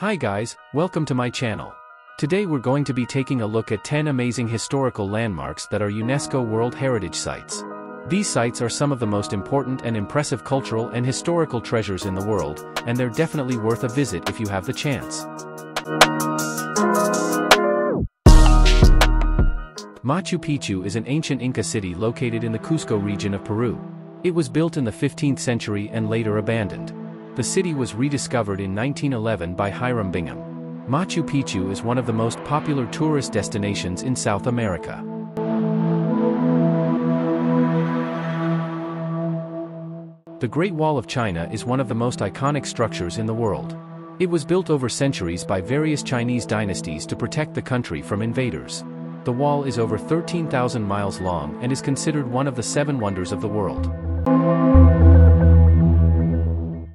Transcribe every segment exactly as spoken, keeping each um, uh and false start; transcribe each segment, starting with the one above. Hi guys, welcome to my channel. Today we're going to be taking a look at ten amazing historical landmarks that are UNESCO World Heritage Sites. These sites are some of the most important and impressive cultural and historical treasures in the world, and they're definitely worth a visit if you have the chance. Machu Picchu is an ancient Inca city located in the Cusco region of Peru. It was built in the fifteenth century and later abandoned. The city was rediscovered in nineteen eleven by Hiram Bingham. Machu Picchu is one of the most popular tourist destinations in South America. The Great Wall of China is one of the most iconic structures in the world. It was built over centuries by various Chinese dynasties to protect the country from invaders. The wall is over thirteen thousand miles long and is considered one of the seven wonders of the world.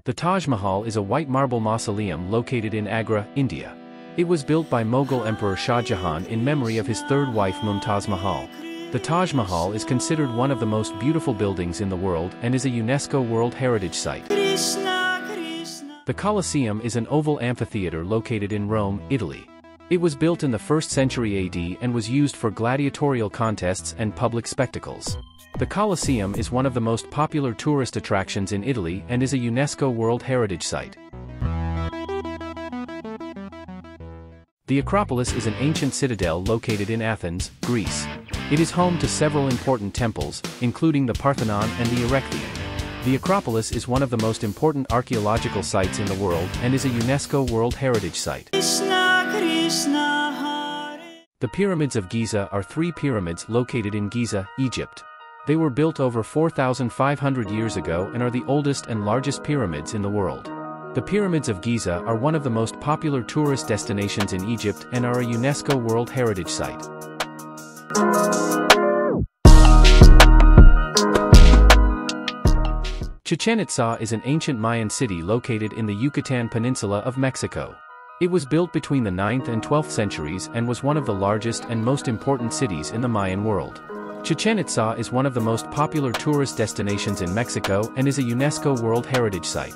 The Taj Mahal is a white marble mausoleum located in Agra, India. It was built by Mughal Emperor Shah Jahan in memory of his third wife Mumtaz Mahal. The Taj Mahal is considered one of the most beautiful buildings in the world and is a UNESCO World Heritage Site. The Colosseum is an oval amphitheater located in Rome, Italy. It was built in the first century A D and was used for gladiatorial contests and public spectacles. The Colosseum is one of the most popular tourist attractions in Italy and is a UNESCO World Heritage Site. The Acropolis is an ancient citadel located in Athens, Greece. It is home to several important temples, including the Parthenon and the Erechtheion. The Acropolis is one of the most important archaeological sites in the world and is a UNESCO World Heritage Site. The Pyramids of Giza are three pyramids located in Giza, Egypt. They were built over four thousand five hundred years ago and are the oldest and largest pyramids in the world. The Pyramids of Giza are one of the most popular tourist destinations in Egypt and are a UNESCO World Heritage Site. Chichen Itza is an ancient Mayan city located in the Yucatan Peninsula of Mexico. It was built between the ninth and twelfth centuries and was one of the largest and most important cities in the Mayan world. Chichen Itza is one of the most popular tourist destinations in Mexico and is a UNESCO World Heritage Site.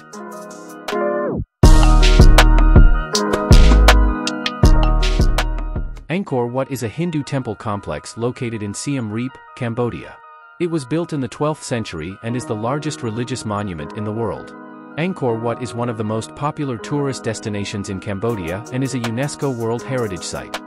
Angkor Wat is a Hindu temple complex located in Siem Reap, Cambodia. It was built in the twelfth century and is the largest religious monument in the world. Angkor Wat is one of the most popular tourist destinations in Cambodia and is a UNESCO World Heritage Site.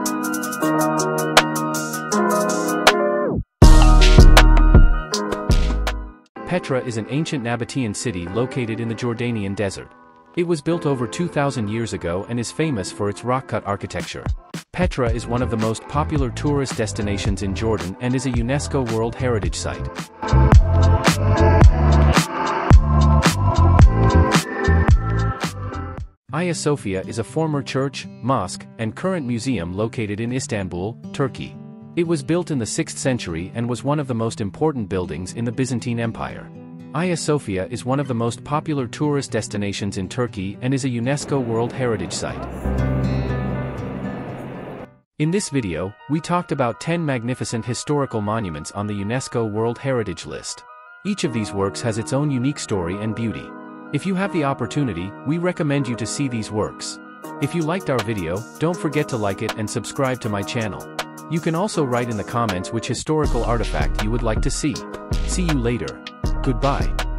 Petra is an ancient Nabatean city located in the Jordanian desert. It was built over two thousand years ago and is famous for its rock-cut architecture. Petra is one of the most popular tourist destinations in Jordan and is a UNESCO World Heritage Site. Hagia Sophia is a former church, mosque, and current museum located in Istanbul, Turkey. It was built in the sixth century and was one of the most important buildings in the Byzantine Empire. Hagia Sophia is one of the most popular tourist destinations in Turkey and is a UNESCO World Heritage Site. In this video, we talked about ten magnificent historical monuments on the UNESCO World Heritage List. Each of these works has its own unique story and beauty. If you have the opportunity, we recommend you to see these works. If you liked our video, don't forget to like it and subscribe to my channel. You can also write in the comments which historical artifact you would like to see. See you later. Goodbye.